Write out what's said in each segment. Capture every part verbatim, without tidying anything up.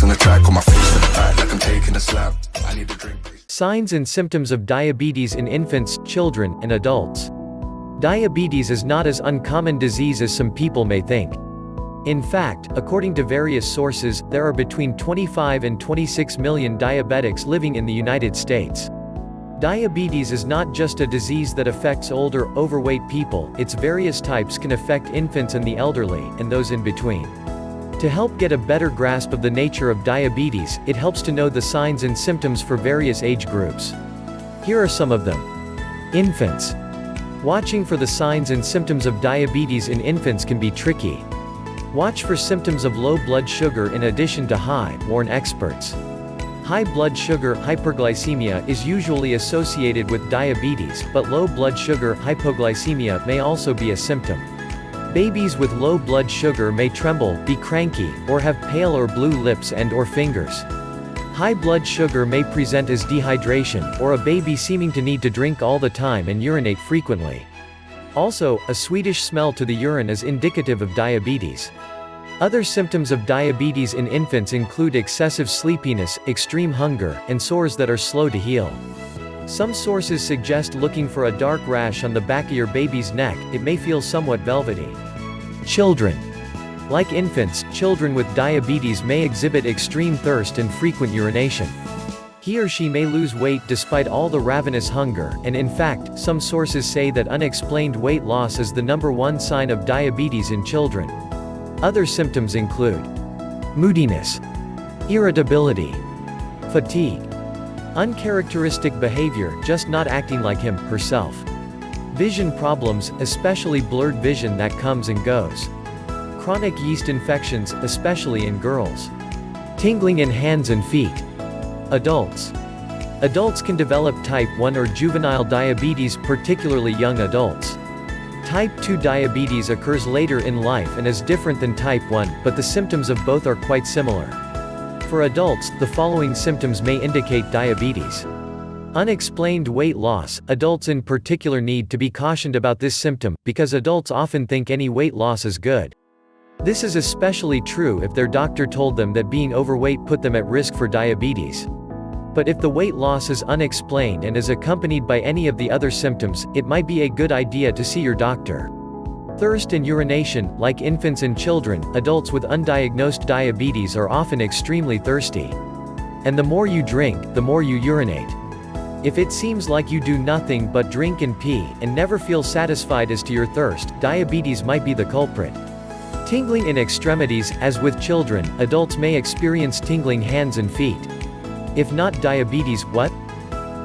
face on the track, on my face on the back, like I'm taking a slap. I need a drink. Signs and symptoms of diabetes in infants, children, and adults. Diabetes is not as uncommon disease as some people may think. In fact, according to various sources, there are between twenty-five and twenty-six million diabetics living in the United States. Diabetes is not just a disease that affects older, overweight people, its various types can affect infants and the elderly, and those in between. To help get a better grasp of the nature of diabetes, it helps to know the signs and symptoms for various age groups. Here are some of them. Infants. Watching for the signs and symptoms of diabetes in infants can be tricky. Watch for symptoms of low blood sugar in addition to high, warn experts. High blood sugar hyperglycemia is usually associated with diabetes, but low blood sugar hypoglycemia may also be a symptom. Babies with low blood sugar may tremble, be cranky, or have pale or blue lips and or fingers. High blood sugar may present as dehydration, or a baby seeming to need to drink all the time and urinate frequently. Also, a sweetish smell to the urine is indicative of diabetes. Other symptoms of diabetes in infants include excessive sleepiness, extreme hunger, and sores that are slow to heal. Some sources suggest looking for a dark rash on the back of your baby's neck, it may feel somewhat velvety. Children. Like infants, children with diabetes may exhibit extreme thirst and frequent urination. He or she may lose weight despite all the ravenous hunger, and in fact, some sources say that unexplained weight loss is the number one sign of diabetes in children. Other symptoms include moodiness, irritability, fatigue, uncharacteristic behavior, just not acting like him, herself, vision problems, especially blurred vision that comes and goes, chronic yeast infections, especially in girls, tingling in hands and feet. Adults. Adults can develop type one or juvenile diabetes, particularly young adults. Type two diabetes occurs later in life and is different than type one, but the symptoms of both are quite similar. For adults, the following symptoms may indicate diabetes. Unexplained weight loss. Adults in particular need to be cautioned about this symptom, because adults often think any weight loss is good. This is especially true if their doctor told them that being overweight put them at risk for diabetes. But if the weight loss is unexplained and is accompanied by any of the other symptoms, it might be a good idea to see your doctor. Thirst and urination. Like infants and children, adults with undiagnosed diabetes are often extremely thirsty. And the more you drink, the more you urinate. If it seems like you do nothing but drink and pee, and never feel satisfied as to your thirst, diabetes might be the culprit. Tingling in extremities. As with children, adults may experience tingling hands and feet. If not diabetes, what?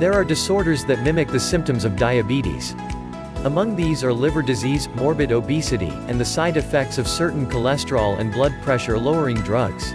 There are disorders that mimic the symptoms of diabetes. Among these are liver disease, morbid obesity, and the side effects of certain cholesterol and blood pressure lowering drugs.